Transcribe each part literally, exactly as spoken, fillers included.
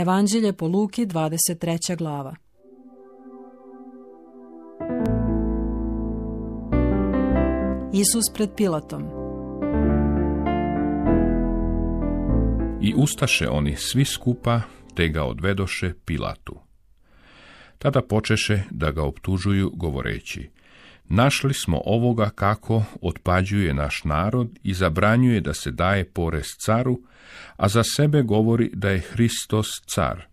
Evanđelje po Luki, dvadeset treća glava. Isus pred Pilatom. I ustaše oni svi skupa, te ga odvedoše Pilatu. Tada počeše da ga optužuju, govoreći: Našli smo ovoga kako otpađuje naš narod i zabranjuje da se daje porez caru, a za sebe govori da je Hristos car.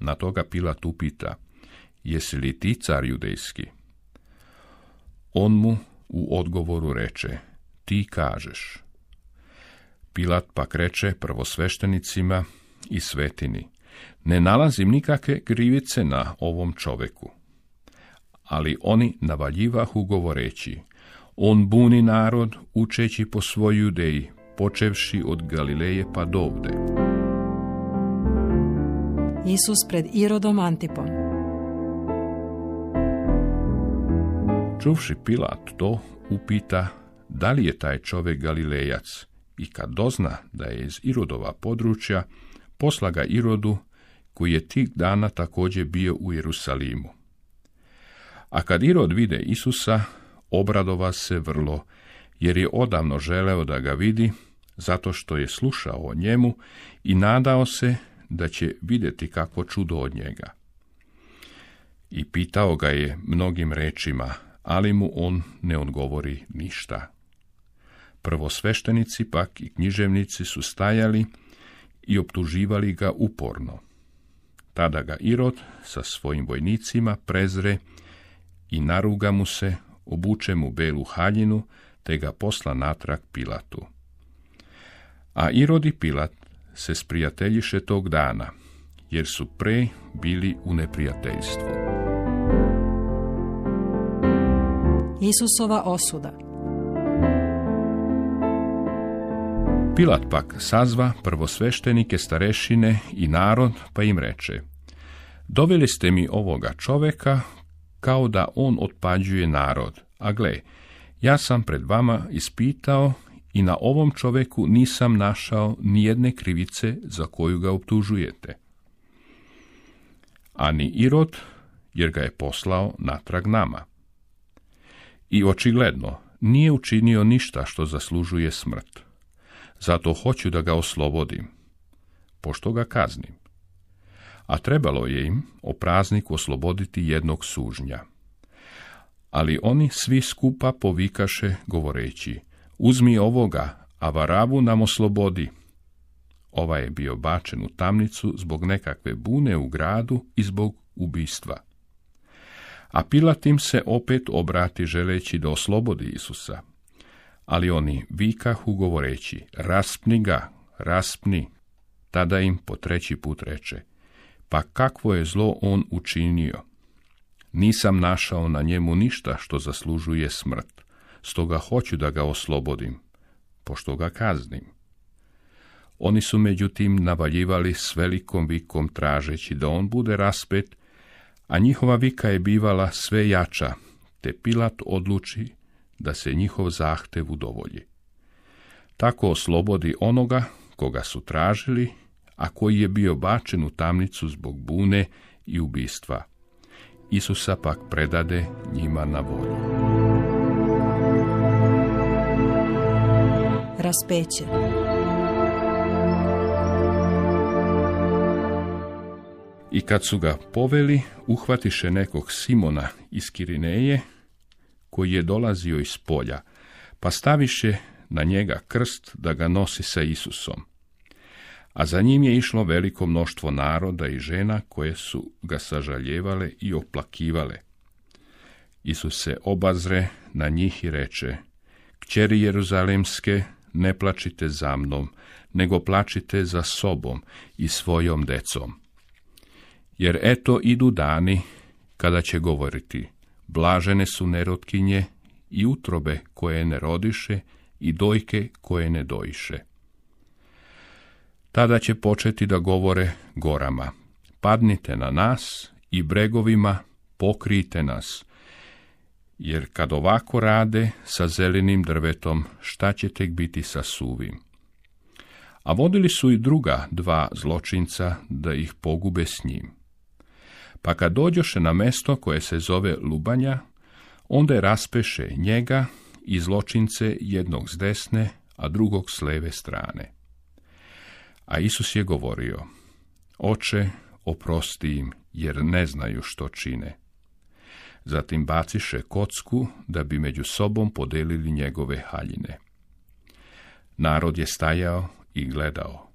Na to ga Pilat upita: Jesi li ti car judejski? On mu u odgovoru reče: Ti kažeš. Pilat pak reče prvosveštenicima i svetini: Ne nalazim nikakve krivice na ovom čoveku. Ali oni navaljivahu govoreći: On buni narod, učeći po svojoj Judeji, počevši od Galileje pa do ovde. Isus pred Irodom Antipom. Čuvši Pilat to, upita da li je taj čovjek Galilejac, i kad dozna da je iz Irodova područja, posla ga Irodu, koji je tih dana također bio u Jerusalimu. A kad Irod vide Isusa, obradova se vrlo, jer je odavno želeo da ga vidi, zato što je slušao o njemu i nadao se da će vidjeti kako čudo od njega. I pitao ga je mnogim rečima, ali mu on ne odgovori ništa. Prvosveštenici pak i književnici su stajali i optuživali ga uporno. Tada ga Irod sa svojim vojnicima prezre i naruga mu se, obuče mu belu haljinu, te ga posla natrag Pilatu. A Irod i Pilat se sprijateljiše tog dana, jer su pre bili u neprijateljstvu. Isusova osuda. Pilat pak sazva prvosveštenike, starešine i narod, pa im reče: Doveli ste mi ovoga čovjeka, kao da on otpađuje narod. A gle, ja sam pred vama ispitao i na ovom čovjeku nisam našao nijedne krivice za koju ga optužujete. A ni Irod, jer ga je poslao natrag nama. I očigledno nije učinio ništa što zaslužuje smrt. Zato hoću da ga oslobodim, pošto ga kaznim. A trebalo je im o prazniku osloboditi jednog sužnja. Ali oni svi skupa povikaše, govoreći: Uzmi ovoga, a Varavu nam oslobodi. Ovaj je bio bačen u tamnicu zbog nekakve bune u gradu i zbog ubistva. A Pilat im se opet obrati, želeći da oslobodi Isusa. Ali oni vikahu, govoreći: Raspni ga, raspni. Tada im po treći put reče: Pa kakvo je zlo on učinio? Nisam našao na njemu ništa što zaslužuje smrt, stoga hoću da ga oslobodim, pošto ga kaznim. Oni su međutim navaljivali s velikom vikom, tražeći da on bude raspet, a njihova vika je bivala sve jača, te Pilat odluči da se njihov zahtev udovolji. Tako oslobodi onoga koga su tražili, a koji je bio bačen u tamnicu zbog bune i ubistva. Isusa pak predade njima na volju. Raspeće. I kad su ga poveli, uhvatiše nekog Simona iz Kirineje, koji je dolazio iz polja, pa staviše na njega krst da ga nosi sa Isusom. A za njim je išlo veliko mnoštvo naroda i žena, koje su ga sažaljevale i oplakivale. Isus se obazre na njih i reče: Kćeri Jeruzalemske, ne plačite za mnom, nego plačite za sobom i svojom decom. Jer eto, idu dani kada će govoriti: Blažene su nerotkinje i utrobe koje ne rodiše i dojke koje ne dojiše. Tada će početi da govore gorama: Padnite na nas, i bregovima: Pokrijte nas. Jer kad ovako rade sa zelenim drvetom, šta će tek biti sa suvim? a vodili su i druga dva zločinca da ih pogube s njim. Pa kad dođoše na mesto koje se zove Lubanja, onda je raspeše njega i zločince jednog s desne, a drugog s leve strane. A Isus je govorio, Oče, oprosti im, jer ne znaju što čine. Zatim baciše kocku, da bi među sobom podelili njegove haljine. Narod je stajao i gledao,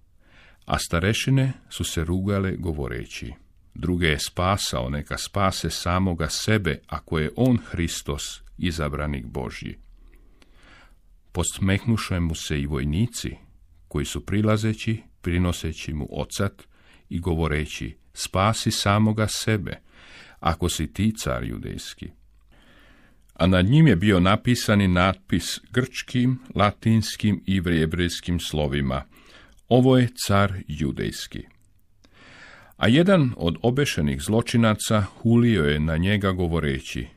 a starešine su se rugale govoreći, druge je spasao, neka spase samoga sebe, ako je on Hristos, izabranik Božji. Posmehnuše mu se i vojnici, koji su prilazeći, prinoseći mu ocat i govoreći, spasi samoga sebe, ako si ti car judejski. A nad njim je bio napisani natpis grčkim, latinskim i jebrejskim slovima, ovo je car judejski. A jedan od obešenih zločinaca hulio je na njega govoreći,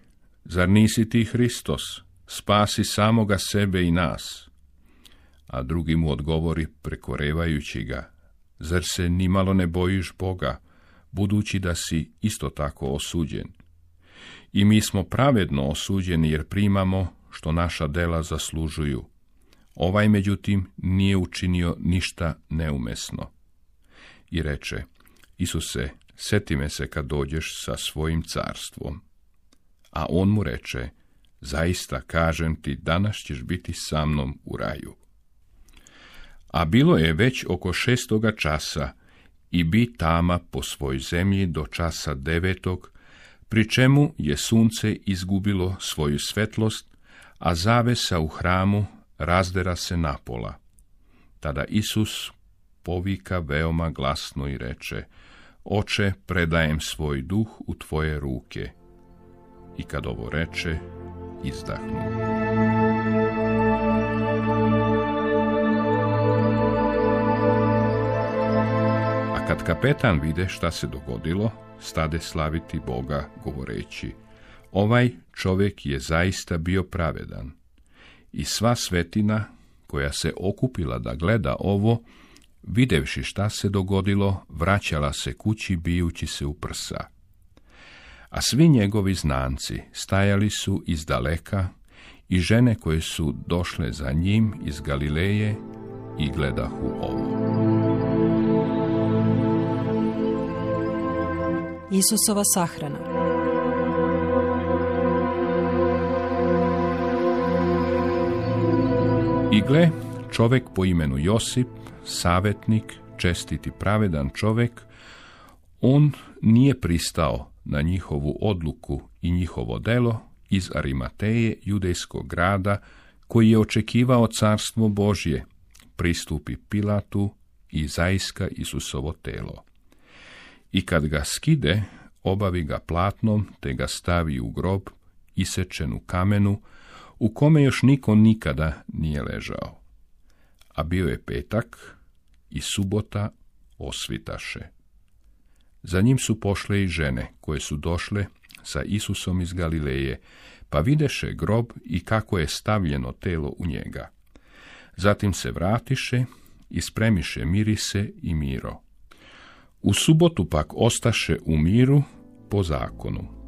zar nisi ti Hristos, spasi samoga sebe i nas? A drugi mu odgovori prekorevajući ga, zar se nimalo ne bojiš Boga, budući da si isto tako osuđen? I mi smo pravedno osuđeni jer primamo što naša dela zaslužuju. Ovaj, međutim, nije učinio ništa neumesno. I reče, Isuse, seti me se kad dođeš sa svojim carstvom. A on mu reče, zaista kažem ti, danas ćeš biti sa mnom u raju. A bilo je već oko šestoga časa i bi tama po svoj zemlji do časa devetog, pri čemu je sunce izgubilo svoju svetlost, a zavesa u hramu razdera se napola. Tada Isus povika veoma glasno i reče, Oče, predajem svoj duh u tvoje ruke. I kad ovo reče, izdahnu. Kad kapetan vide šta se dogodilo, stade slaviti Boga govoreći, ovaj čovjek je zaista bio pravedan. I sva svetina koja se okupila da gleda ovo, videvši šta se dogodilo, vraćala se kući bijući se u prsa. A svi njegovi znanci stajali su iz daleka i žene koje su došle za njim iz Galileje i gledahu ovo. Isusova sahrana. I gle, čovjek po imenu Josip, savjetnik, čestit i pravedan čovjek, on nije pristao na njihovu odluku i njihovo delo iz Arimateje, judejskog grada, koji je očekivao carstvo Božje, pristupi Pilatu i zaiska Isusovo telo. I kad ga skide, obavi ga platnom, te ga stavi u grob, isečen u kamenu, u kome još niko nikada nije ležao. A bio je petak i subota osvitaše. Za njim su pošle i žene, koje su došle sa Isusom iz Galileje, pa videše grob i kako je stavljeno telo u njega. Zatim se vratiše i spremiše mirise i miro. U subotu pak ostaše u miru po zakonu.